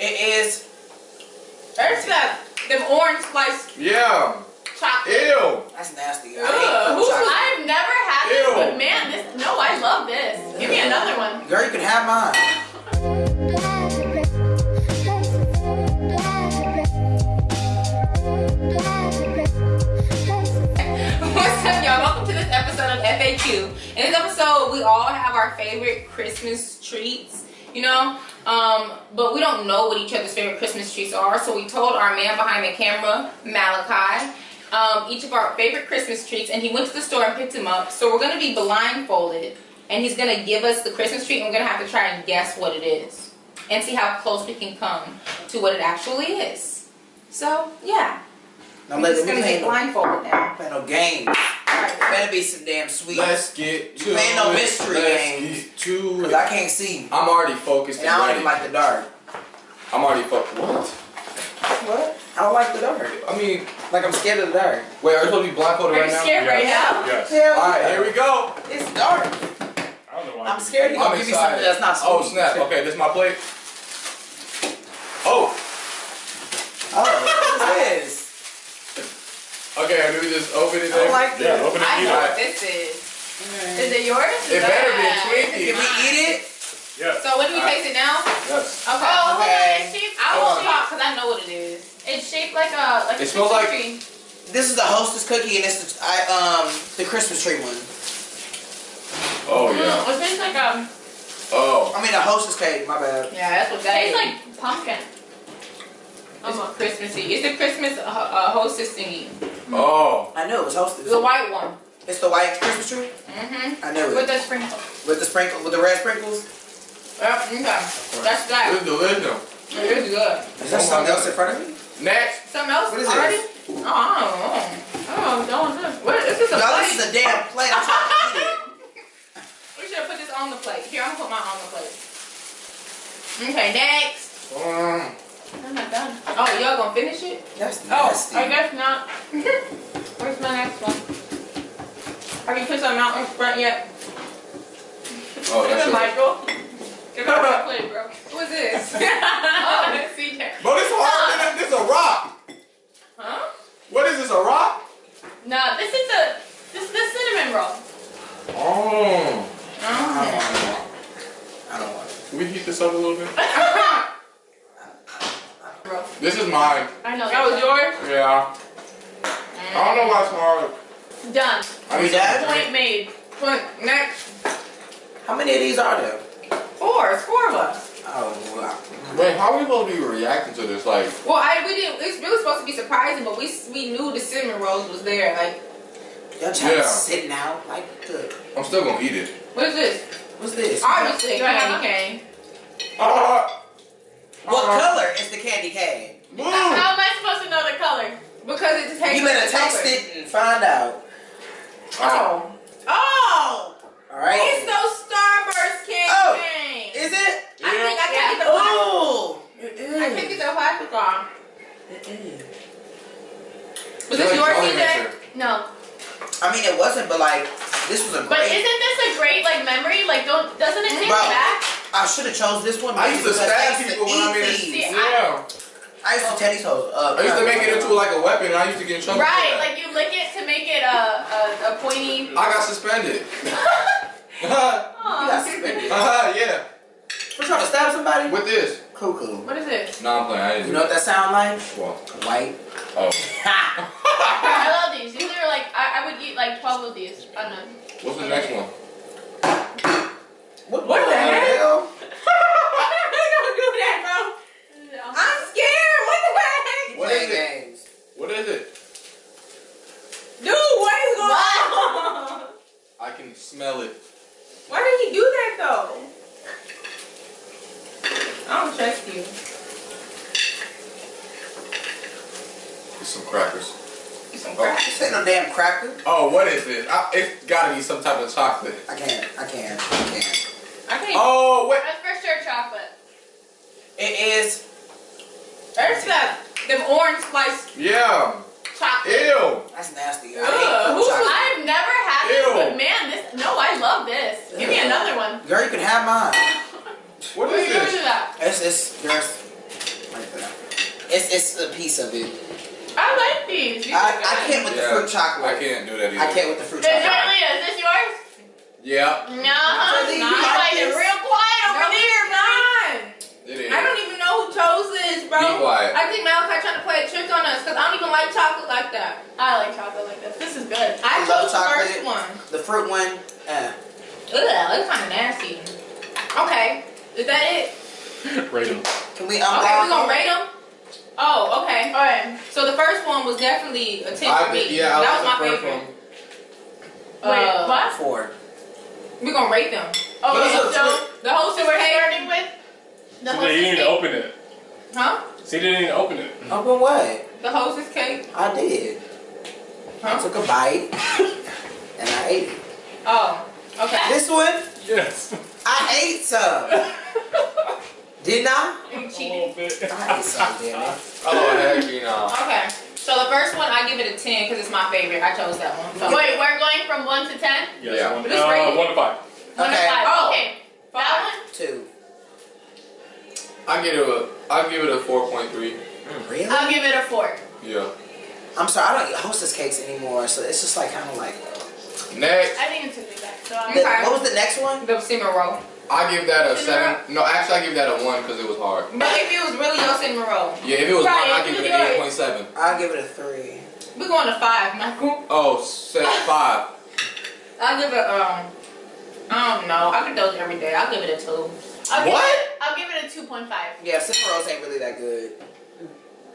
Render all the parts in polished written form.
It is. There's that them orange slice. Yeah. Chocolate. Ew. That's nasty. Ew. I've never had this, but man, this. No, I love this. Give me another one. Girl, you can have mine. What's up, y'all? Welcome to this episode of FAQ. In this episode, we all have our favorite Christmas treats, you know, but we don't know what each other's favorite Christmas treats are, so we told our man behind the camera, Malachi, each of our favorite Christmas treats, and he went to the store and picked them up. So we're going to be blindfolded, and he's going to give us the Christmas treat, and we're going to have to try and guess what it is and see how close we can come to what it actually is. So, yeah. I'm just going to get blindfolded now. Play no games. Better be some damn sweet. Let's get to it. Play no mystery games. Because I can't see. I'm already focused. And I don't even like the dark. I'm already focused. What? What? I don't like the dark. I mean, like I'm scared of the dark. Wait, are you supposed to be blindfolded right now? I'm scared right now. Yes. Alright, here we go. It's dark. I don't know why. I'm scared he's going to give me something that's not sweet. Oh, snap. Okay, this is my plate. Oh. Oh, what is this? Okay, maybe just open it. I don't like this. Yeah, open it. I know what this is. Mm. Is it yours? It better be Twinkie. Can we eat it? Yes. So, what do we taste it now? Yes. Okay. Oh, okay. It's shaped. I won't talk because I know what it is. It's shaped like a It smells like. Tree. This is the Hostess cookie, and it's the Christmas tree one. Oh yeah. It tastes like I mean a Hostess cake. My bad. Yeah, that's what that is. It tastes like pumpkin. It's Christmassy. It's a Christmas Hostess thingy. Oh. I knew it was Hostess. The white one. It's the white Christmas tree? Mm-hmm. I knew it. With the sprinkles. With the sprinkles? With the red sprinkles? Yep, okay. That's that. It's delicious. It is good. Is there something else in front of me? Next. Something else? What is already? This? Oh, I don't know. Oh, don't know. What is this? No, this is a damn plate. I'm trying to eat it. We should have put this on the plate. Here, I'm going to put mine on the plate. Okay, next. I'm not done. Oh, y'all gonna finish it? That's nasty. Oh, I guess not. Where's my next one? Have you put some out in front yet? Oh, that's it. Michael? Give me my plate, bro. What's this? Oh, it's CJ. Bro, this is hard. This is a rock. Huh? What is this, a rock? Nah, this is the cinnamon roll. Oh. I don't want it. Can we heat this up a little bit? This is mine. I know. That was yours? Yeah. Mm. I don't know why it's hard. Done. Are you done? Point made. Point next. How many of these are there? Four. It's four of us. Oh, wow. Wait, how are we supposed to be reacting to this? Like, well, we didn't. It's really supposed to be surprising, but we knew the cinnamon rolls was there. Like, y'all trying to sit now? Like, good. I'm still gonna eat it. What is this? What's this? Obviously, candy cane. What color is the candy cane? How am I supposed to know the color? Because it just tastes. You better taste it and find out. Oh. Oh! Alright. It's those Starburst candy cane. Is it? I think I can get the plastic. Oh! I can't get the plastic off. Was this yours, CJ? No. I mean, it wasn't, but like, this was a great. But isn't this a great like memory? Like, doesn't it take you back? I should have chose this one. I used to stab people when I made it. Yeah. I used to teddy toes. I used to make it into like a weapon. I used to get in trouble. Right, like you lick it to make it a pointy. I got suspended. You got suspended. Yeah. We're trying to stab somebody. With this. Cuckoo. What is it? No, I'm playing. I didn't you know what that sound like? What? White. Oh. I love these. These are like I would eat like 12 of these. I don't know. What's the next one? What the hell? Don't do that, bro. No. I'm scared. What the heck? What is it? What is it? Dude, what is going on? I can smell it. Why did he do that though? I don't trust you. It's some crackers. This ain't no damn cracker. Oh, what is this? It's gotta be some type of chocolate. I can't. Okay. Oh, wait. That's for sure chocolate. It is. There's that. Them orange slice. Yeah. Chocolate. Ew. That's nasty. Ew. I've never had this, but man, this. No, I love this. Give me another one. Girl, you can have mine. What is this? It's It's a piece of it. I like these. I can't with the fruit chocolate. I can't do that either. I can't with the fruit chocolate. Is this yours? Yeah. No, it's not. It's like real quiet over there, man. It is. I don't even know who chose this, bro. Be quiet. I think Malachi trying to play a trick on us because I don't even like chocolate like that. I like chocolate like this. This is good. I chose the first one. The fruit one. Ugh, that looks kind of nasty. Okay. Is that it? Rate them. Can we okay, we're going to rate them. Oh, okay. All right. So the first one was definitely a 10 for me. Yeah, that was my favorite. Wait, what? 4. We're going to rate them. Oh, okay. So the Hostess we're starting with? The Hostess cake. They didn't even open it. Huh? She didn't even open it. Open what? The Hostess cake. I did. Huh? I took a bite and I ate it. Oh, okay. This one? Yes. I ate some. Didn't I? You cheated. I ate some, damn it. Oh, heck no. Okay. So the first one, I give it a 10 because it's my favorite. I chose that one. So. Wait, we're going from 1 to 10? Yes. Yeah. 1 to 5. Okay. 1 to 5. Oh, okay. 5. That one? 2. I give it a 4.3. Really? I'll give it a 4. Yeah. I'm sorry, I don't eat Hostess cakes anymore, so it's just like kind of like. Next. I think it's a big back. So what was the next one? The cinnamon roll. I give that a 7. No, actually, I give that a 1 because it was hard. But if it was really your cinnamon roll. Yeah, if it was right, mine, I'd give it an 8.7. I'll give it a 3. We're going to 5, Michael. Oh, 5. I'll give it I don't know. I could do it every day. I'll give it a 2. I'll give it a 2.5. Yeah, cinnamon rolls ain't really that good.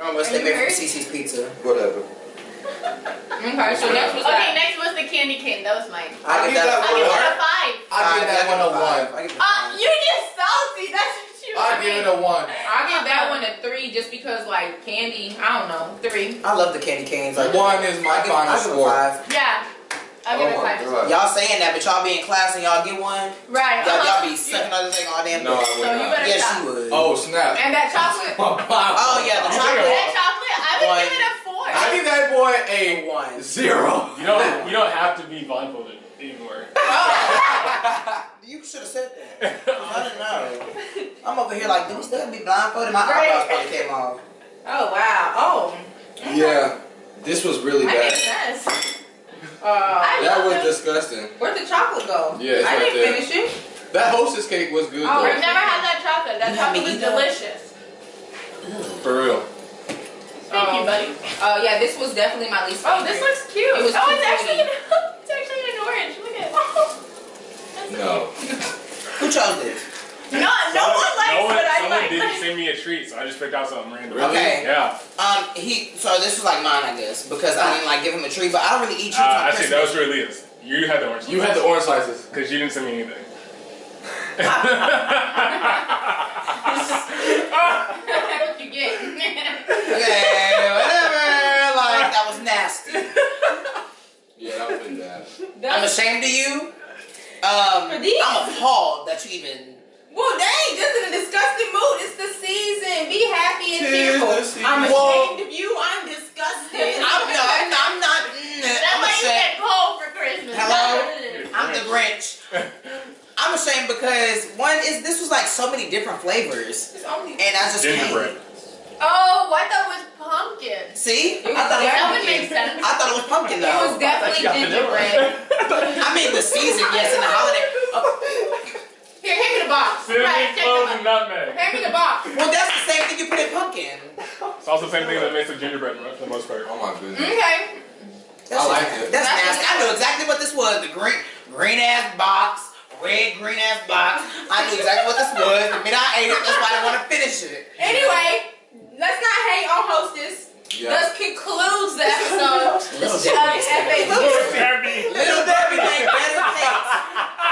Unless they made from CeCe's Pizza. Whatever. Okay, so next was that. Okay, next was the candy cane. That was mine. I give that one a 5. I give that one a 1. You just salty. That's what you. I give it a 1. I give that one a 3 just because like candy. I don't know. 3. I love the candy canes. Like 1 is my final score. Yeah. I give it a 5. Y'all saying that, but y'all be in class and y'all get one. Right. Y'all be sucking on this thing all damn day. No, I would not. Yes, you would. Oh snap. And that chocolate. Oh yeah, the chocolate. That chocolate. I would give it a 4. I give that boy a 1. 0. You don't have to be blindfolded anymore. You should have said that. I didn't know. I'm over here like, do we still have to be blindfolded? My eyebrows probably came off. Oh wow. Oh. Yeah. This was really bad. That was disgusting. Where'd the chocolate go? Yeah, it's right there. I didn't finish it. That Hostess cake was good. Oh, I've never had that chocolate. That chocolate was delicious. For real. Thank you, buddy. Oh yeah, this was definitely my least favorite. Oh, this looks cute. It's actually an orange. Look at it. No. Who chose this? No one didn't send me a treat, so I just picked out something random. Really? Okay. Yeah. So this was like mine, I guess, because I didn't like give him a treat, but I don't really eat treats on Christmas. That was really Leah's. You had the orange. You had the orange slices because you didn't send me anything. That's what you get. Okay, whatever. Like, that was nasty. Yeah, that was bad. I'm ashamed of you. I'm appalled that you even. Well, dang, just in a disgusting mood. It's the season. Be happy and cheerful. I'm ashamed of you. I'm disgusted. I'm not. Somebody get cold for Christmas. Hello? I'm the Grinch. I'm ashamed because this was like so many different flavors. It's only and I just gingerbread. Oh, I thought it was pumpkin. See? I thought it was pumpkin, though. It was definitely gingerbread. I mean, the season, yes, and the holiday. Here, hand me the box. Hand me the box. Well, that's the same thing you put in pumpkin. It's also the same thing that makes the gingerbread for the most part. Oh, my goodness. Okay. I like it. That's nasty. I knew exactly what this was. The green-ass box. Red green-ass box. I knew exactly what this was. The minute I ate it, that's why I didn't want to finish it. Anyway. Let's not hate on Hostess. Yeah. That concludes the episode of FAQ. Little Debbie makes better cakes.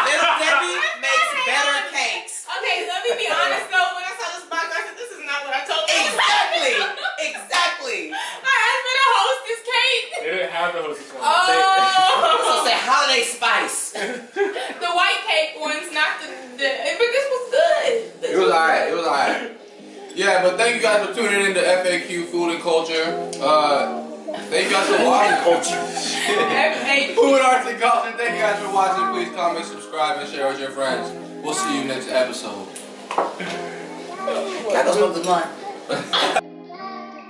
Little Debbie makes better cakes. Okay, let me be honest though. When I saw this box, I said, this is not what I told you. Exactly. Exactly. My husband a Hostess cake. They didn't have the Hostess one. Oh. I'm supposed to say holiday spice. The white cake one's not the but this was good. It was alright. It was alright. Yeah, but thank you guys for tuning in to FAQ Food and Culture. Thank you guys for watching. Food, Arts, and Culture. Thank you guys for watching. Please comment, subscribe, and share with your friends. We'll see you next episode. That was the line.